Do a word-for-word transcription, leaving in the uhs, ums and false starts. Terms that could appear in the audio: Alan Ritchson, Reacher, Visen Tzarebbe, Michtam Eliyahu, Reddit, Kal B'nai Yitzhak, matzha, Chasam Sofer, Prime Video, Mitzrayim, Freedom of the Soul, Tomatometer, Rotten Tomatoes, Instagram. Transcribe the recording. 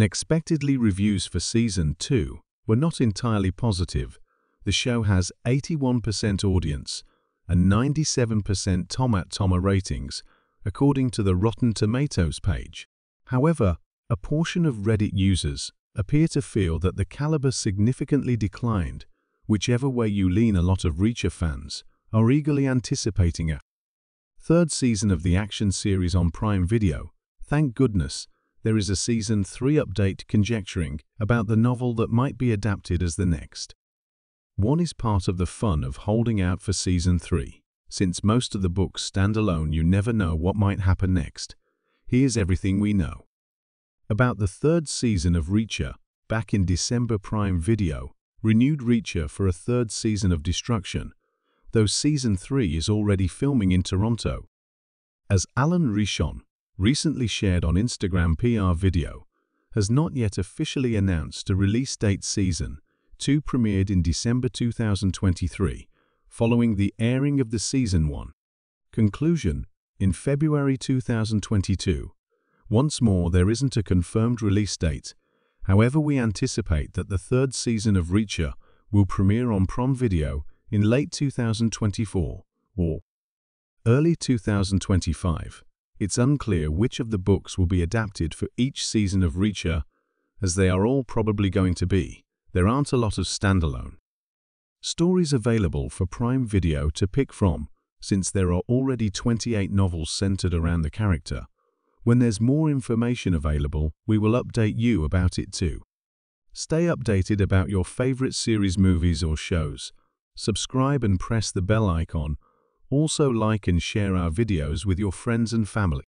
Unexpectedly, reviews for Season two were not entirely positive. The show has eighty-one percent audience and ninety-seven percent Tomatometer ratings, according to the Rotten Tomatoes page. However, a portion of Reddit users appear to feel that the caliber significantly declined, whichever way you lean. A lot of Reacher fans are eagerly anticipating a third season of the action series on Prime Video. Thank goodness there is a Season three update, conjecturing about the novel that might be adapted as the next one is part of the fun of holding out for Season three. Since most of the books stand alone, you never know what might happen next. Here's everything we know about the third season of Reacher. Back in December, Prime Video renewed Reacher for a third season of Destruction, though Season three is already filming in Toronto. As Alan Ritchson recently shared on Instagram, P R Video has not yet officially announced a release date. Season two premiered in December two thousand twenty-three, following the airing of the Season one conclusion in February two thousand twenty-two. Once more, there isn't a confirmed release date. However, we anticipate that the third season of Reacher will premiere on Prime Video in late two thousand twenty-four or early two thousand twenty-five. It's unclear which of the books will be adapted for each season of Reacher, as they are all probably going to be. There aren't a lot of standalone stories available for Prime Video to pick from, since there are already twenty-eight novels centered around the character. When there's more information available, we will update you about it too. Stay updated about your favorite series, movies, or shows. Subscribe and press the bell icon. Also, like and share our videos with your friends and family.